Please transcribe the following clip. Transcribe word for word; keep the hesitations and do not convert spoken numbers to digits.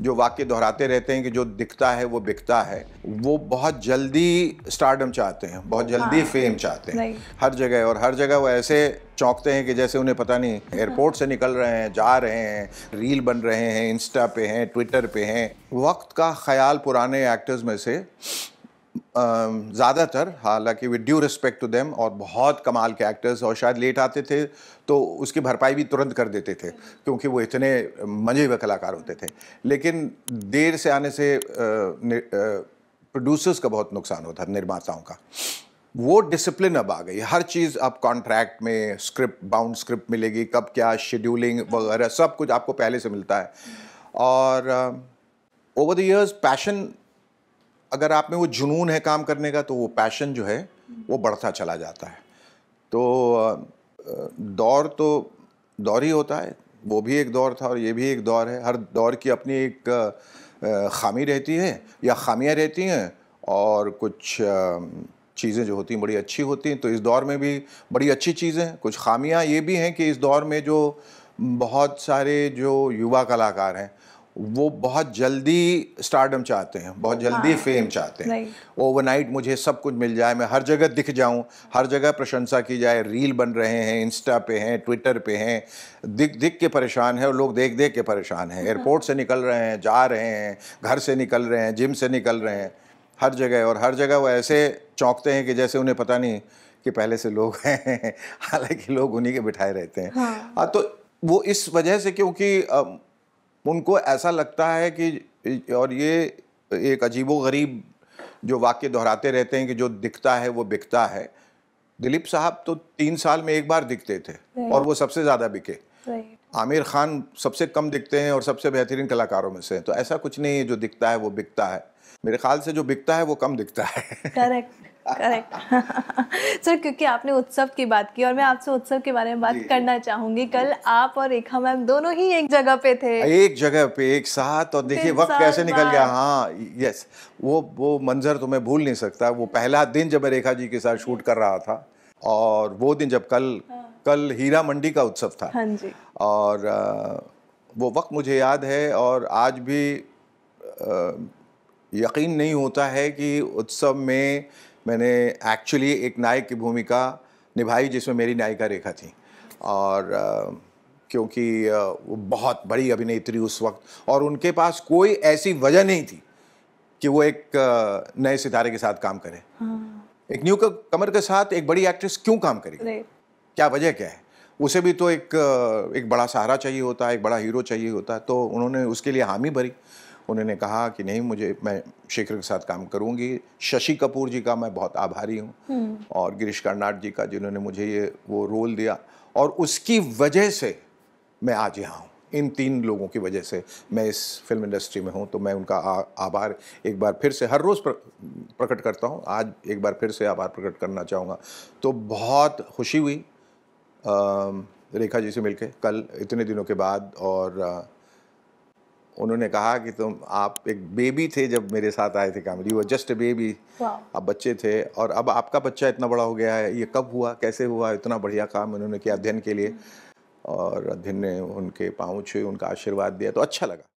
जो वाक्य दोहराते रहते हैं कि जो दिखता है वो बिकता है, वो बहुत जल्दी स्टारडम चाहते हैं, बहुत जल्दी हाँ, फेम चाहते हैं हर जगह, और हर जगह वो ऐसे चौंकते हैं कि जैसे उन्हें पता नहीं एयरपोर्ट से निकल रहे हैं, जा रहे हैं, रील बन रहे हैं, इंस्टा पे हैं, ट्विटर पे हैं। वक्त का ख्याल पुराने एक्टर्स में से ज़्यादातर, हालांकि with due respect to them, और बहुत कमाल के एक्टर्स और शायद लेट आते थे तो उसकी भरपाई भी तुरंत कर देते थे क्योंकि वो इतने मजे हुए कलाकार होते थे, लेकिन देर से आने से प्रोड्यूसर्स का बहुत नुकसान होता है, निर्माताओं का। वो डिसिप्लिन अब आ गई, हर चीज़ अब कॉन्ट्रैक्ट में, स्क्रिप्ट, बाउंड स्क्रिप्ट मिलेगी, कब क्या शेड्यूलिंग वगैरह सब कुछ आपको पहले से मिलता है। और ओवर द ईयर्स पैशन, अगर आप में वो जुनून है काम करने का तो वो पैशन जो है वो बढ़ता चला जाता है। तो दौर तो दौर ही होता है, वो भी एक दौर था और ये भी एक दौर है। हर दौर की अपनी एक खामी रहती है या खामियां रहती हैं, और कुछ चीज़ें जो होती हैं बड़ी अच्छी होती हैं। तो इस दौर में भी बड़ी अच्छी चीज़ें, कुछ खामियां ये भी हैं कि इस दौर में जो बहुत सारे जो युवा कलाकार हैं वो बहुत जल्दी स्टारडम चाहते हैं, बहुत जल्दी हाँ, फेम चाहते हैं। ओवरनाइट मुझे सब कुछ मिल जाए, मैं हर जगह दिख जाऊं, हर जगह प्रशंसा की जाए, रील बन रहे हैं, इंस्टा पे हैं, ट्विटर पे हैं, दिख दिख के परेशान है और लोग देख देख के परेशान हैं। एयरपोर्ट से निकल रहे हैं, जा रहे हैं, घर से निकल रहे हैं, जिम से निकल रहे हैं, हर जगह, और हर जगह वो ऐसे चौंकते हैं कि जैसे उन्हें पता नहीं कि पहले से लोग हैं, हालांकि लोग उन्हीं के बिठाए रहते हैं। हाँ, तो वो इस वजह से, क्योंकि उनको ऐसा लगता है कि, और ये एक अजीबोगरीब जो वाक्य दोहराते रहते हैं कि जो दिखता है वो बिकता है। दिलीप साहब तो तीन साल में एक बार दिखते थे और वो सबसे ज़्यादा बिके। आमिर खान सबसे कम दिखते हैं और सबसे बेहतरीन कलाकारों में से हैं। तो ऐसा कुछ नहीं है जो दिखता है वो बिकता है, मेरे ख्याल से जो बिकता है वो कम दिखता है। करेक्ट करेक्ट सर, क्योंकि आपने उत्सव की बात की और मैं आपसे उत्सव के बारे में बात करना चाहूंगी। कल आप और रेखा मैम दोनों ही एक जगह पे थे, एक जगह पे एक साथ, और देखिए वक्त कैसे निकल गया। हाँ यस, वो वो मंजर तो मैं भूल नहीं सकता। वो पहला दिन जब मैं रेखा जी के साथ शूट कर रहा था, और वो दिन जब कल कल हीरा मंडी का उत्सव था। हाँ जी, और वो वक्त मुझे याद है, और आज भी यकीन नहीं होता है कि उत्सव में मैंने एक्चुअली एक नायक की भूमिका निभाई जिसमें मेरी नायिका रेखा थी। और आ, क्योंकि आ, वो बहुत बड़ी अभिनेत्री उस वक्त, और उनके पास कोई ऐसी वजह नहीं थी कि वो एक आ, नए सितारे के साथ काम करें। हाँ। एक न्यू कमर के साथ एक बड़ी एक्ट्रेस क्यों काम करे, क्या वजह क्या है? उसे भी तो एक एक बड़ा सहारा चाहिए होता है, एक बड़ा हीरो चाहिए होता है। तो उन्होंने उसके लिए हामी भरी, उन्होंने कहा कि नहीं, मुझे, मैं शेखर के साथ काम करूंगी। शशि कपूर जी का मैं बहुत आभारी हूं, और गिरीश कर्नाड जी का, जिन्होंने मुझे ये वो रोल दिया, और उसकी वजह से मैं आज यहाँ हूँ। इन तीन लोगों की वजह से मैं इस फिल्म इंडस्ट्री में हूँ। तो मैं उनका आ, आभार एक बार फिर से हर रोज़ प्र, प्रकट करता हूँ। आज एक बार फिर से आभार प्रकट करना चाहूँगा। तो बहुत खुशी हुई आ, रेखा जी से मिलके कल, इतने दिनों के बाद। और आ, उन्होंने कहा कि तुम, आप एक बेबी थे जब मेरे साथ आए थे कामेडी, वो जस्ट ए बेबी, आप बच्चे थे, और अब आपका बच्चा इतना बड़ा हो गया है, ये कब हुआ, कैसे हुआ? इतना बढ़िया काम उन्होंने किया अध्ययन के लिए, और अध्ययन ने उनके पाँव छुए, उनका आशीर्वाद दिया, तो अच्छा लगा।